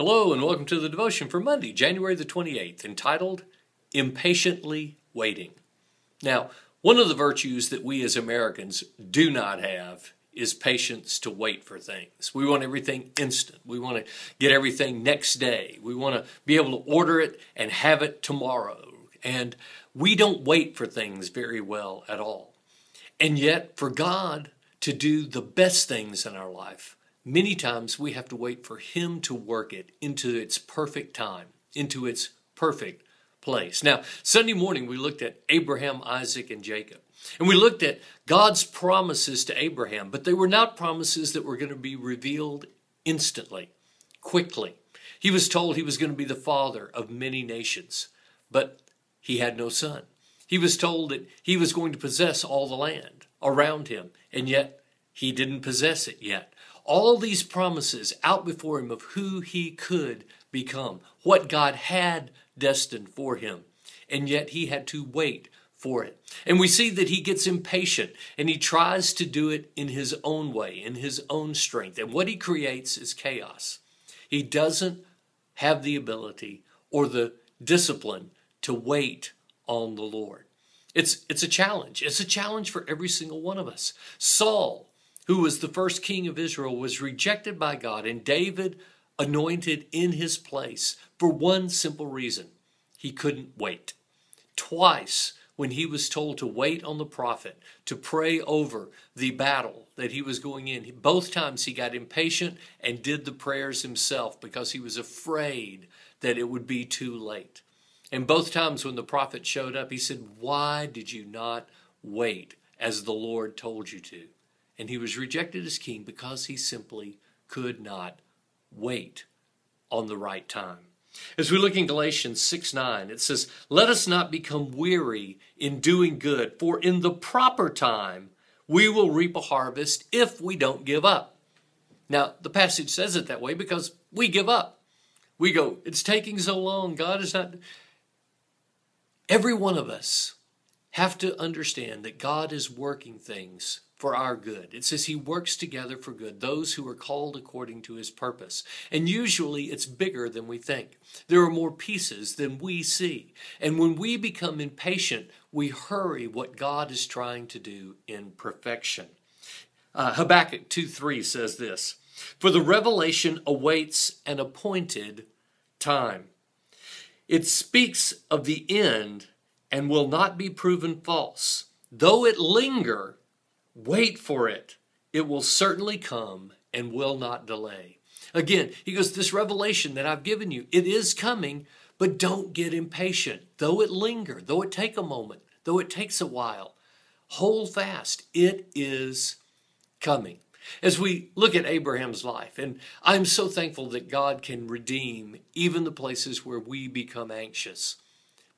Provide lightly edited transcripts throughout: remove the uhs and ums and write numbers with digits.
Hello and welcome to the devotion for Monday, January the 28th, entitled, Impatiently Waiting. Now, one of the virtues that we as Americans do not have is patience to wait for things. We want everything instant. We want to get everything next day. We want to be able to order it and have it tomorrow. And we don't wait for things very well at all. And yet, for God to do the best things in our life, many times we have to wait for Him to work it into its perfect time, into its perfect place. Now, Sunday morning we looked at Abraham, Isaac, and Jacob. And we looked at God's promises to Abraham, but they were not promises that were going to be revealed instantly, quickly. He was told he was going to be the father of many nations, but he had no son. He was told that he was going to possess all the land around him, and yet he didn't possess it yet. All these promises out before him of who he could become, what God had destined for him, and yet he had to wait for it. And we see that he gets impatient and he tries to do it in his own way, in his own strength. And what he creates is chaos. He doesn't have the ability or the discipline to wait on the Lord. It's a challenge. It's a challenge for every single one of us. Saul, who was the first king of Israel, was rejected by God, and David anointed in his place for one simple reason. He couldn't wait. Twice, when he was told to wait on the prophet, to pray over the battle that he was going in, both times he got impatient and did the prayers himself because he was afraid that it would be too late. And both times when the prophet showed up, he said, "Why did you not wait as the Lord told you to?" And he was rejected as king because he simply could not wait on the right time. As we look in Galatians 6:9, it says, "Let us not become weary in doing good, for in the proper time we will reap a harvest if we don't give up." Now, the passage says it that way because we give up. We go, "It's taking so long. God is not..." Every one of us have to understand that God is working things for our good. It says He works together for good, those who are called according to His purpose. And usually it's bigger than we think. There are more pieces than we see. And when we become impatient, we hurry what God is trying to do in perfection. Habakkuk 2:3 says this, "For the revelation awaits an appointed time. It speaks of the end and will not be proven false. Though it linger, wait for it. It will certainly come and will not delay." Again, he goes, this revelation that I've given you, it is coming, but don't get impatient. Though it linger, though it take a moment, though it takes a while, hold fast. It is coming. As we look at Abraham's life, and I'm so thankful that God can redeem even the places where we become anxious,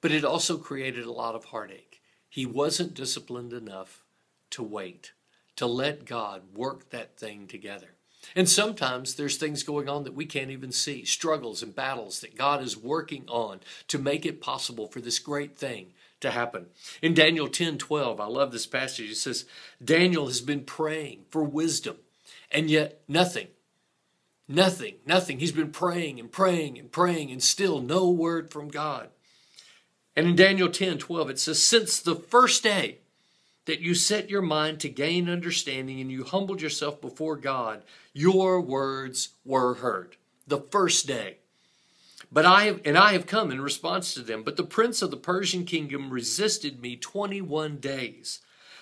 but it also created a lot of heartache. He wasn't disciplined enough to wait, to let God work that thing together. And sometimes there's things going on that we can't even see, struggles and battles that God is working on to make it possible for this great thing to happen. In Daniel 10:12, I love this passage. It says, Daniel has been praying for wisdom, and yet nothing. He's been praying, and still no word from God. And in Daniel 10:12, it says, "Since the first day that you set your mind to gain understanding and you humbled yourself before God, your words were heard." The first day. But I have come in response to them. But the prince of the Persian kingdom resisted me 21 days.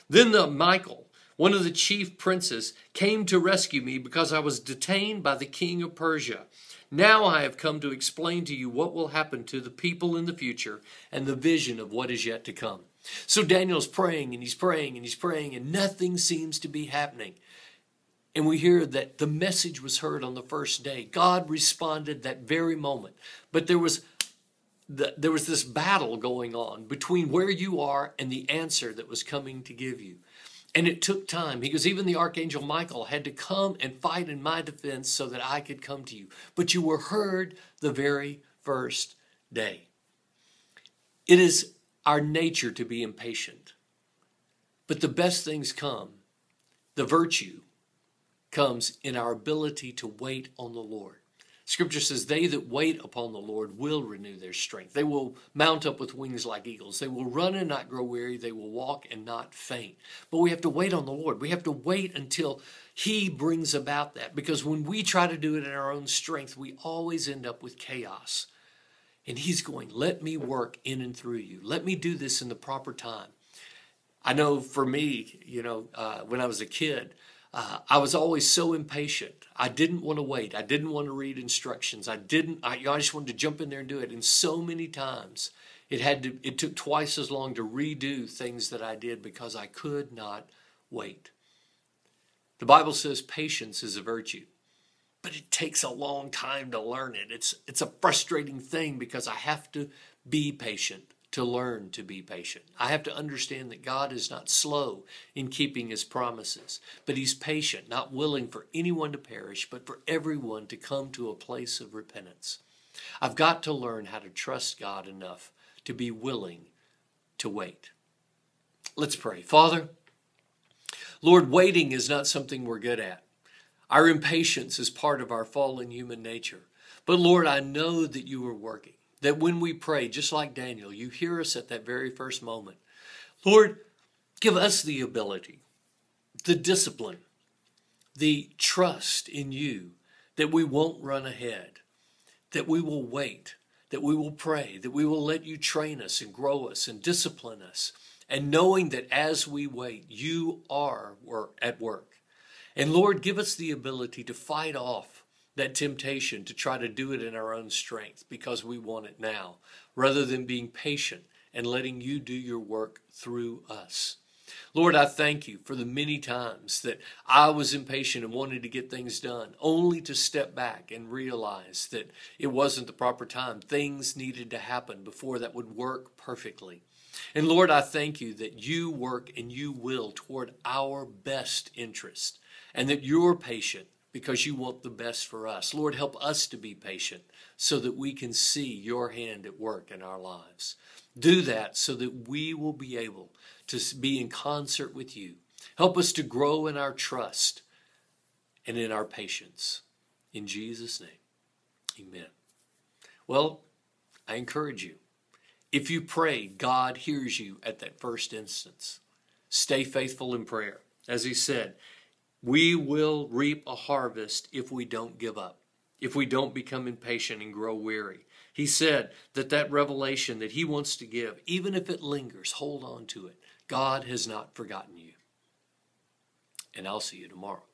Then Michael, one of the chief princes, came to rescue me because I was detained by the king of Persia. Now I have come to explain to you what will happen to the people in the future and the vision of what is yet to come. So Daniel's praying, and he's praying, and nothing seems to be happening. And we hear that the message was heard on the first day. God responded that very moment. But there was this battle going on between where you are and the answer that was coming to give you. And it took time. He goes, even the archangel Michael had to come and fight in my defense so that I could come to you. But you were heard the very first day. It is our nature to be impatient. But the best things come, the virtue comes in our ability to wait on the Lord. Scripture says, they that wait upon the Lord will renew their strength. They will mount up with wings like eagles. They will run and not grow weary. They will walk and not faint. But we have to wait on the Lord. We have to wait until He brings about that. Because when we try to do it in our own strength, we always end up with chaos. And He's going, let me work in and through you. Let me do this in the proper time. I know for me, when I was a kid, I was always so impatient. I didn't want to wait. I didn't want to read instructions. I just wanted to jump in there and do it. And so many times it took twice as long to redo things that I did because I could not wait. The Bible says patience is a virtue, but it takes a long time to learn it. It's a frustrating thing because I have to be patient to learn to be patient. I have to understand that God is not slow in keeping His promises, but He's patient, not willing for anyone to perish, but for everyone to come to a place of repentance. I've got to learn how to trust God enough to be willing to wait. Let's pray. Father, Lord, waiting is not something we're good at. Our impatience is part of our fallen human nature. But Lord, I know that You are working. That when we pray, just like Daniel, You hear us at that very first moment. Lord, give us the ability, the discipline, the trust in You that we won't run ahead, that we will wait, that we will pray, that we will let You train us and grow us and discipline us, and knowing that as we wait, You are at work. And Lord, give us the ability to fight off that temptation to try to do it in our own strength because we want it now, rather than being patient and letting You do Your work through us. Lord, I thank You for the many times that I was impatient and wanted to get things done, only to step back and realize that it wasn't the proper time. Things needed to happen before that would work perfectly. And Lord, I thank You that You work and You will toward our best interest, and that You're patient because You want the best for us. Lord, help us to be patient so that we can see Your hand at work in our lives. Do that so that we will be able to be in concert with You. Help us to grow in our trust and in our patience. In Jesus' name, amen. Well, I encourage you. If you pray, God hears you at that first instance. Stay faithful in prayer. As He said, we will reap a harvest if we don't give up, if we don't become impatient and grow weary. He said that revelation that He wants to give, even if it lingers, hold on to it. God has not forgotten you. And I'll see you tomorrow.